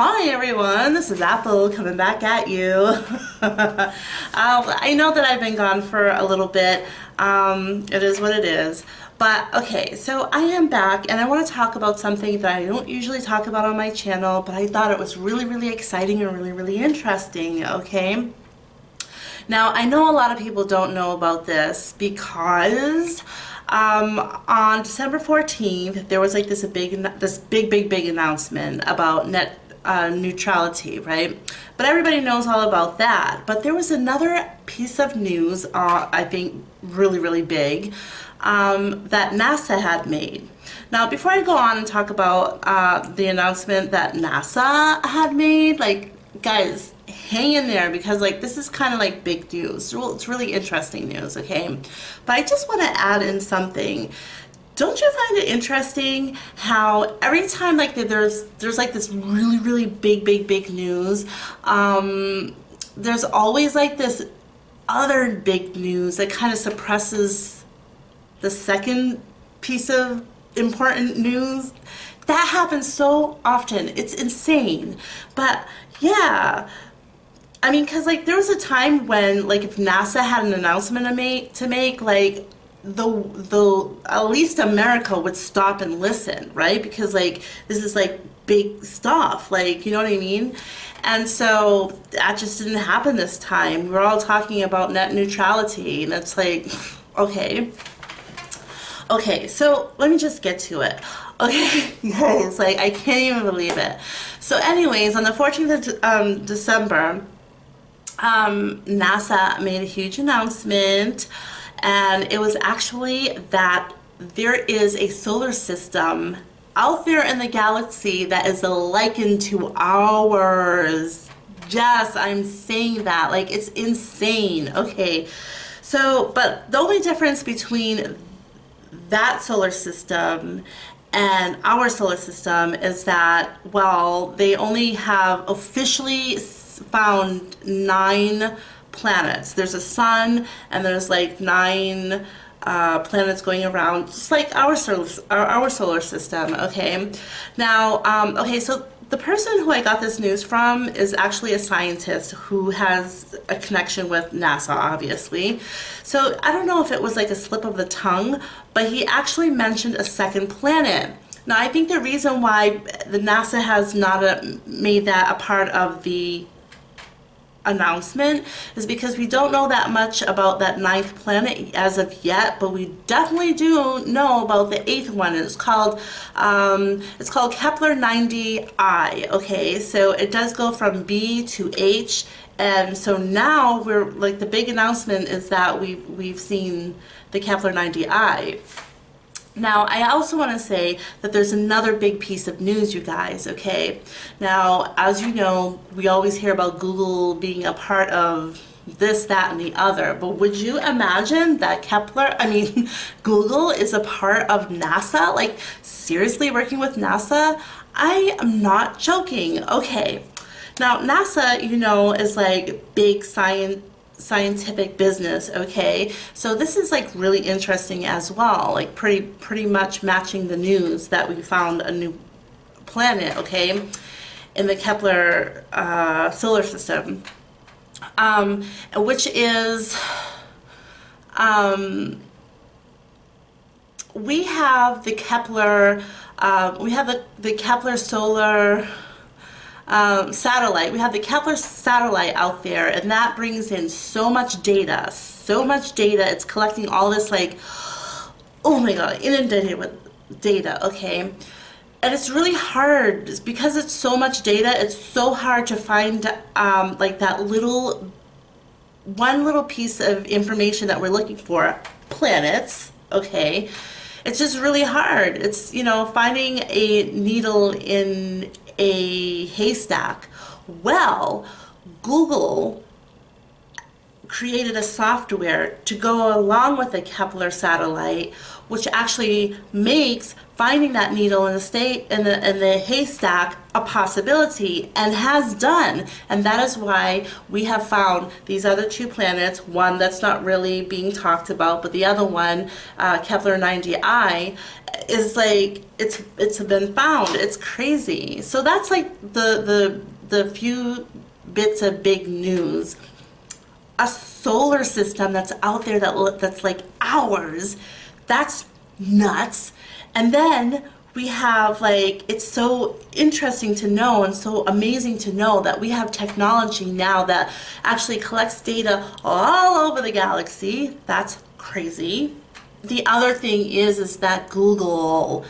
Hi everyone, this is Apple coming back at you. I know that I've been gone for a little bit, it is what it is, but okay, so I am back and I want to talk about something that I don't usually talk about on my channel, but I thought it was really exciting and really interesting, okay? Now, I know a lot of people don't know about this because on December 14th, there was like this big announcement about net neutrality, right? But everybody knows all about that. But there was another piece of news, I think really big, that NASA had made. Now, before I go on and talk about the announcement that NASA had made, like, guys, hang in there because like this is kind of like big news. It's really interesting news, okay? But I just want to add in something. Don't you find it interesting how every time like there's like this really big news, there's always like this other big news that kind of suppresses the second piece of important news? That happens so often. It's insane. But yeah, I mean, because like there was a time when like if NASA had an announcement to make, like the at least America would stop and listen, right? Because like this is like big stuff, like, you know what I mean? And so that just didn't happen this time. We're all talking about net neutrality and it's like, okay. Okay, so let me just get to it. Okay, guys, like I can't even believe it. So anyways, on the 14th of December, NASA made a huge announcement, and it was actually that there is a solar system out there in the galaxy that is likened to ours. Yes, I'm saying that. Like, it's insane. Okay, so, but the only difference between that solar system and our solar system is that, well, they only have officially found 9 planets. There's a sun and there's like 9 planets going around, just like our solar system, okay? Now, okay, so the person who I got this news from is actually a scientist who has a connection with NASA, obviously. So I don't know if it was like a slip of the tongue, but he actually mentioned a second planet. Now, I think the reason why the NASA has not made that a part of the announcement is because we don't know that much about that 9th planet as of yet, but we definitely do know about the 8th one. It's called Kepler-90i. Okay, so it does go from B to H, and so now we're like the big announcement is that we've seen the Kepler-90i. Now, I also want to say that there's another big piece of news, you guys, okay? Now, as you know, we always hear about Google being a part of this, that, and the other, but would you imagine that Google is a part of NASA? Like, seriously, working with NASA? I am not joking, okay. Now, NASA, you know, is like big scientific business, okay? So this is like really interesting as well, like pretty much matching the news that we found a new planet, okay, in the Kepler solar system, which is we have the Kepler the Kepler solar satellite. We have the Kepler satellite out there, and that brings in so much data, It's collecting all this, like, oh my god, inundated with data, okay? And it's really hard, because it's so much data, it's so hard to find, like, that one little piece of information that we're looking for, planets, okay? It's just really hard. It's, you know, finding a needle in a haystack. Well, Google created a software to go along with the Kepler satellite, which actually makes finding that needle in the haystack a possibility, and has done. And that is why we have found these other 2 planets, one that's not really being talked about, but the other one, Kepler-90i, is like it's been found. It's crazy. So that's like the few bits of big news. A solar system that's out there that's like ours. That's nuts. And then we have, like, it's so interesting to know and so amazing to know that we have technology now that actually collects data all over the galaxy. That's crazy. The other thing is that Google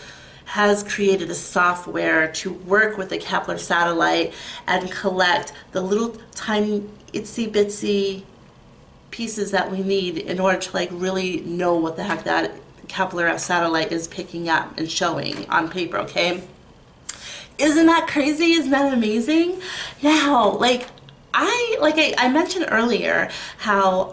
has created a software to work with the Kepler satellite and collect the little tiny itsy bitsy pieces that we need in order to, like, really know what the heck that Kepler satellite is picking up and showing on paper, okay? Isn't that crazy? Isn't that amazing? Now, like I mentioned earlier, how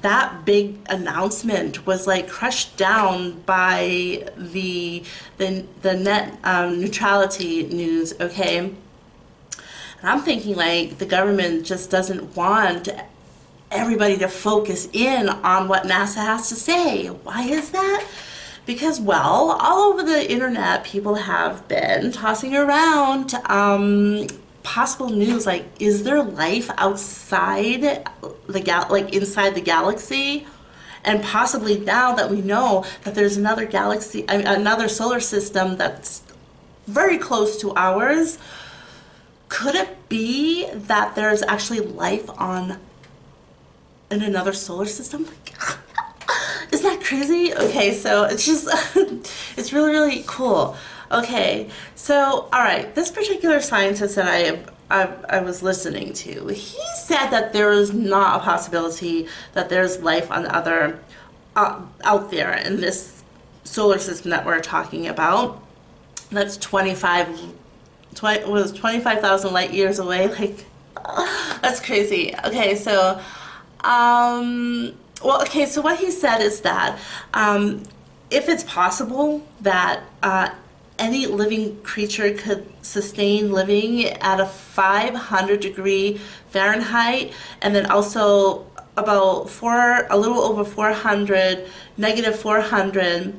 that big announcement was like crushed down by the net neutrality news, okay? And I'm thinking, like, the government just doesn't want everybody to focus in on what NASA has to say. Why is that? Because, well, all over the internet, people have been tossing around possible news, like, is there life outside the inside the galaxy? And possibly now that we know that there's another galaxy, I mean, another solar system that's very close to ours, could it be that there's actually life on in another solar system? Isn't that crazy? Okay, so it's just, it's really, really cool. Okay, so, all right, this particular scientist that I was listening to, he said that there is not a possibility that there's life on other, out there in this solar system that we're talking about. That's 25,000 light years away. Like, that's crazy. Okay, so, well, okay, so what he said is that if it's possible that any living creature could sustain living at a 500°F and then also about -400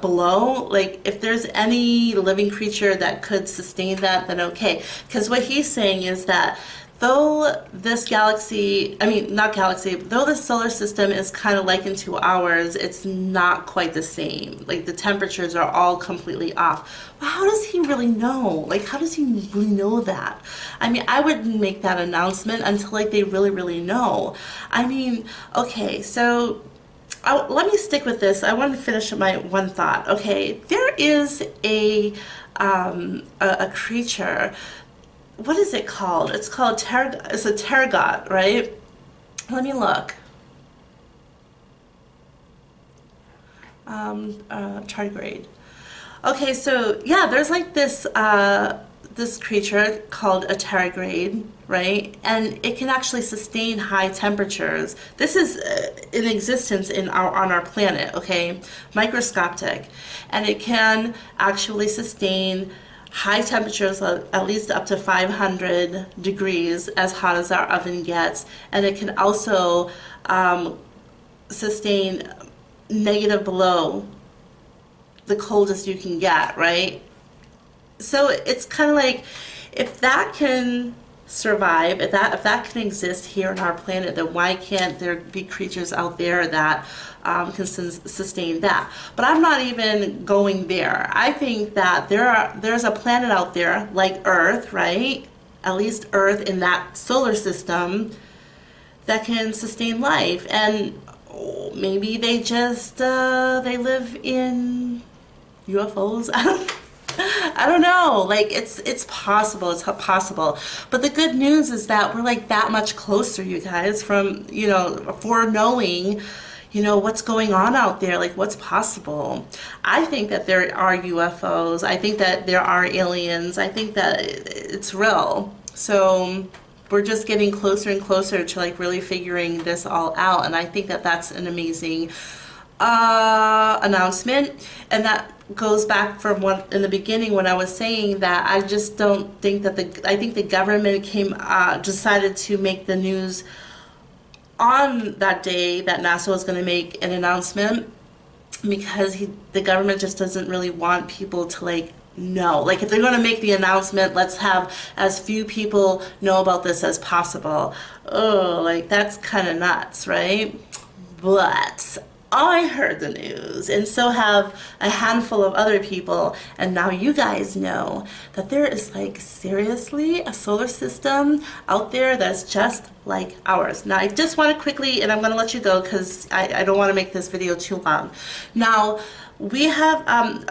below, like, if there's any living creature that could sustain that, then okay. Because what he's saying is that though this galaxy, I mean, not galaxy, though the solar system is kind of likened to ours, it's not quite the same. Like, the temperatures are all completely off. Well, how does he really know? Like, how does he really know that? I mean, I wouldn't make that announcement until, like, they really, really know. I mean, okay, so let me stick with this. I want to finish my one thought. Okay, there is a creature. What is it called? It's called it's a pterygot, right? Let me look. Tardigrade. Okay, so yeah, there's like this this creature called a tardigrade, right? And it can actually sustain high temperatures. This is in existence in on our planet, okay? Microscopic, and it can actually sustain high temperatures, at least up to 500°, as hot as our oven gets, and it can also sustain negative below the coldest you can get, right? So it's kind of like, if that can survive, if that can exist here on our planet, then why can't there be creatures out there that can sustain that? But I'm not even going there. I think that there's a planet out there like Earth, right? At least Earth in that solar system that can sustain life, and maybe they just they live in UFOs. I don't know, like, it's possible, it's possible. But the good news is that we're, like, that much closer, you guys, from, you know, foreknowing, you know, what's going on out there, like, what's possible. I think that there are UFOs. I think that there are aliens. I think that it's real. So we're just getting closer and closer to, like, really figuring this all out. And I think that that's an amazing announcement, and that goes back from what in the beginning when I was saying that I just don't think that I think the government decided to make the news on that day that NASA was going to make an announcement. because the government just doesn't really want people to know. Like, if they're going to make the announcement, let's have as few people know about this as possible. Oh, like, that's kind of nuts, right? But I heard the news, and so have a handful of other people, and now you guys know that there is, like, seriously a solar system out there that's just like ours. Now I just want to quickly, and I'm going to let you go because I don't want to make this video too long. Now we have,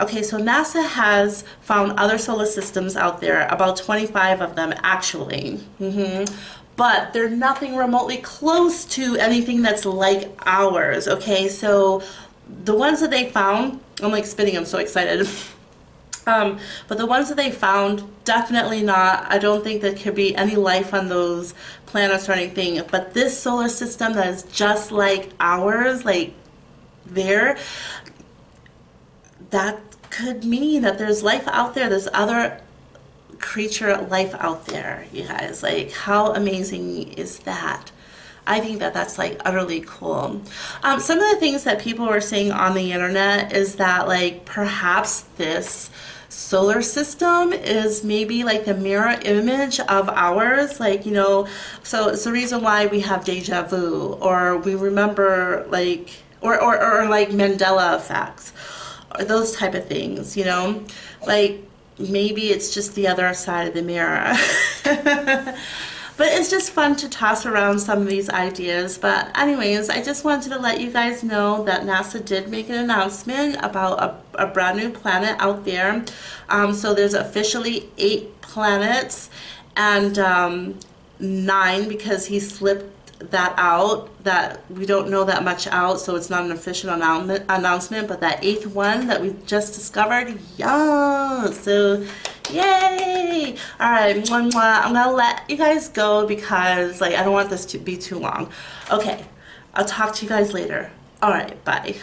okay, so NASA has found other solar systems out there, about 25 of them actually. But they're nothing remotely close to anything that's like ours, okay? So the ones that they found, I'm like spinning, I'm so excited. But the ones that they found, definitely not. I don't think there could be any life on those planets or anything. But this solar system that is just like ours, like there, that could mean that there's life out there, there's other creature life out there, you guys. Like, how amazing is that? I think that that's like utterly cool. Some of the things that people were saying on the internet is that, like, perhaps this solar system is maybe like the mirror image of ours, like, you know, so it's the reason why we have deja vu, or we remember, like, or like Mandela effects, or those type of things, you know, like, maybe it's just the other side of the mirror. But it's just fun to toss around some of these ideas. But anyways, I just wanted to let you guys know that NASA did make an announcement about a brand new planet out there. So there's officially 8 planets, and 9 because he slipped that out, that we don't know that much out, so it's not an official announcement, but that 8th one that we just discovered, yeah, so yay. All right, I'm gonna let you guys go because, like, I don't want this to be too long. Okay, I'll talk to you guys later. All right, bye.